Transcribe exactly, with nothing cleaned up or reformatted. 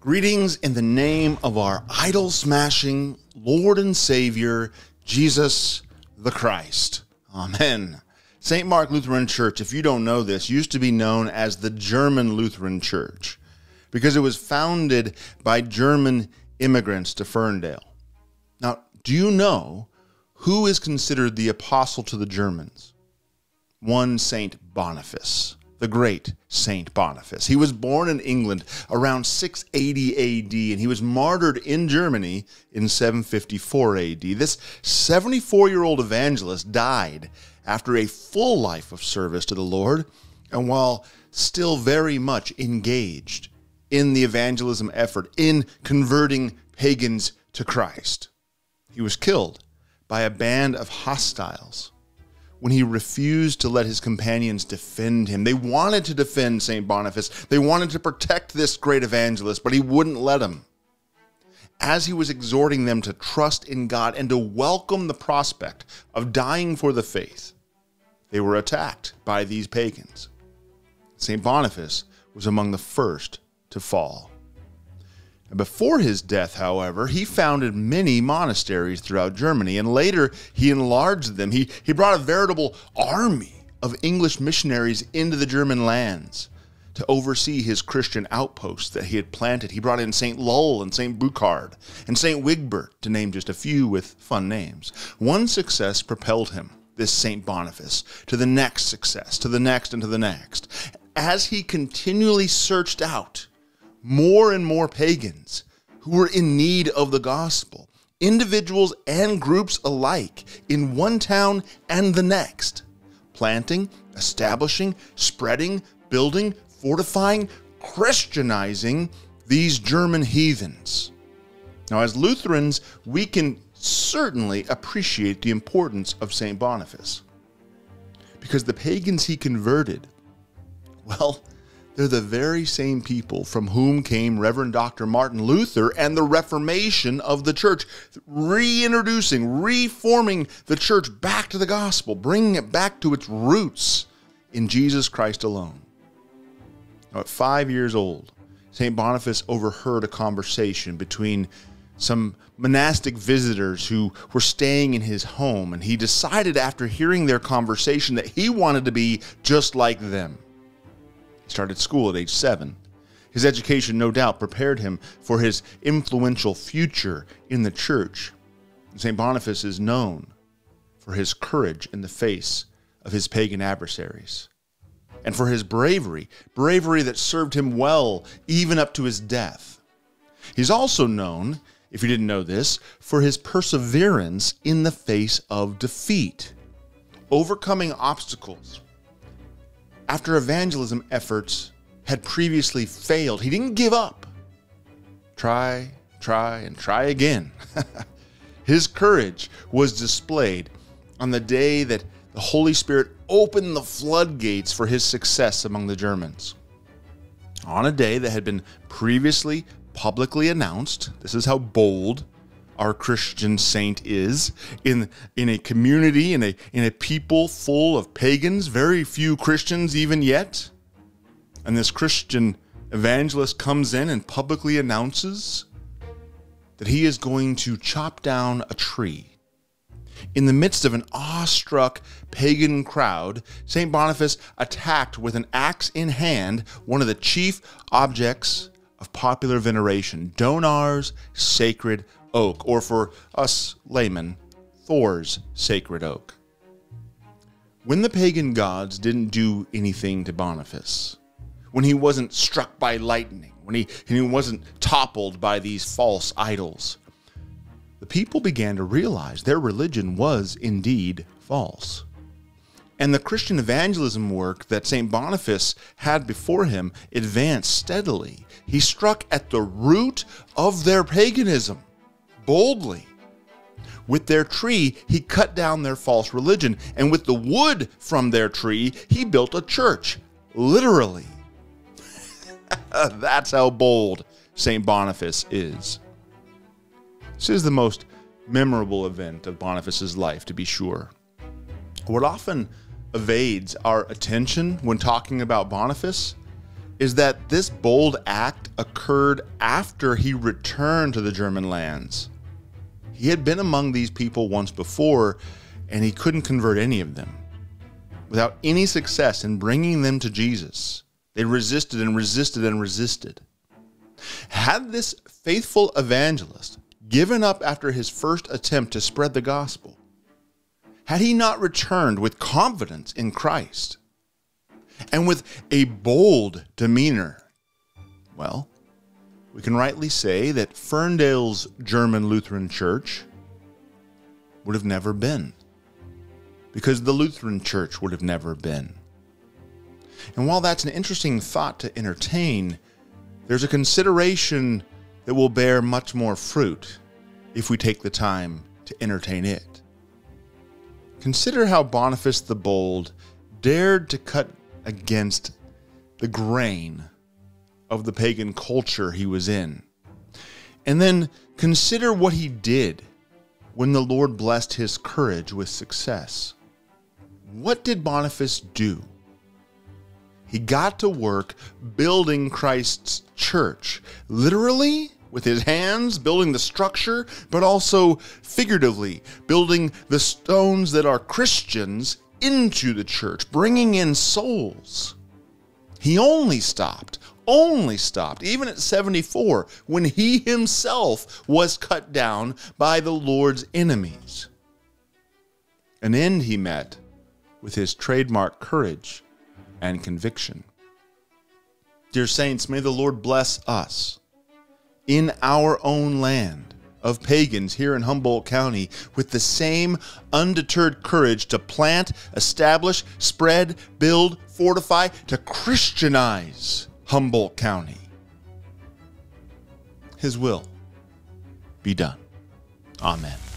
Greetings in the name of our idol-smashing Lord and Savior, Jesus the Christ. Amen. Saint Mark Lutheran Church, if you don't know this, used to be known as the German Lutheran Church because it was founded by German immigrants to Ferndale. Now, do you know who is considered the apostle to the Germans? One Saint Boniface. The great Saint Boniface. He was born in England around six eighty A D, and he was martyred in Germany in seven fifty-four A D. This seventy-four-year-old evangelist died after a full life of service to the Lord, and while still very much engaged in the evangelism effort, in converting pagans to Christ. He was killed by a band of hostiles when he refused to let his companions defend him. They wanted to defend Saint Boniface. They wanted to protect this great evangelist, but he wouldn't let them. As he was exhorting them to trust in God and to welcome the prospect of dying for the faith, they were attacked by these pagans. Saint Boniface was among the first to fall. Before his death, however, he founded many monasteries throughout Germany, and later he enlarged them. He, he brought a veritable army of English missionaries into the German lands to oversee his Christian outposts that he had planted. He brought in Saint Lull and Saint Buchard and Saint Wigbert, to name just a few with fun names. One success propelled him, this Saint Boniface, to the next success, to the next and to the next. As he continually searched out more and more pagans who were in need of the gospel, individuals and groups alike in one town and the next, planting, establishing, spreading, building, fortifying, Christianizing these German heathens. Now, as Lutherans, we can certainly appreciate the importance of Saint Boniface, because the pagans he converted, well, they're the very same people from whom came Reverend Doctor Martin Luther and the Reformation of the church, reintroducing, reforming the church back to the gospel, bringing it back to its roots in Jesus Christ alone. Now, at five years old, Saint Boniface overheard a conversation between some monastic visitors who were staying in his home, and he decided after hearing their conversation that he wanted to be just like them. Started school at age seven. His education, no doubt, prepared him for his influential future in the church. Saint Boniface is known for his courage in the face of his pagan adversaries and for his bravery, bravery that served him well even up to his death. He's also known, if you didn't know this, for his perseverance in the face of defeat, overcoming obstacles. After evangelism efforts had previously failed, he didn't give up. Try, try, and try again. His courage was displayed on the day that the Holy Spirit opened the floodgates for his success among the Germans. On a day that had been previously publicly announced, this is how bold our Christian saint is, in, in a community, in a, in a people full of pagans, very few Christians even yet. And this Christian evangelist comes in and publicly announces that he is going to chop down a tree. In the midst of an awestruck pagan crowd, Saint Boniface attacked with an axe in hand one of the chief objects of popular veneration, Donar's sacred oak, or for us laymen, Thor's sacred oak. When the pagan gods didn't do anything to Boniface, when he wasn't struck by lightning, when he, he wasn't toppled by these false idols, the people began to realize their religion was indeed false. And the Christian evangelism work that Saint Boniface had before him advanced steadily. He struck at the root of their paganism. Boldly. With their tree, he cut down their false religion, and with the wood from their tree, he built a church, literally. That's how bold Saint Boniface is. This is the most memorable event of Boniface's life, to be sure. What often evades our attention when talking about Boniface is that this bold act occurred after he returned to the German lands. He had been among these people once before, and he couldn't convert any of them. Without any success in bringing them to Jesus, they resisted and resisted and resisted. Had this faithful evangelist given up after his first attempt to spread the gospel? Had he not returned with confidence in Christ and with a bold demeanor? Well, we can rightly say that Ferndale's German Lutheran Church would have never been, because the Lutheran Church would have never been. And while that's an interesting thought to entertain, there's a consideration that will bear much more fruit if we take the time to entertain it. Consider how Boniface the Bold dared to cut against the grain of the pagan culture he was in. And then consider what he did when the Lord blessed his courage with success. What did Boniface do? He got to work building Christ's church, literally with his hands, building the structure, but also figuratively, building the stones that are Christians into the church, bringing in souls. He only stopped, only stopped, even at seventy-four, when he himself was cut down by the Lord's enemies. An end he met with his trademark courage and conviction. Dear saints, may the Lord bless us in our own land of pagans here in Humboldt County with the same undeterred courage to plant, establish, spread, build, fortify, to Christianize Humboldt County. His will be done. Amen.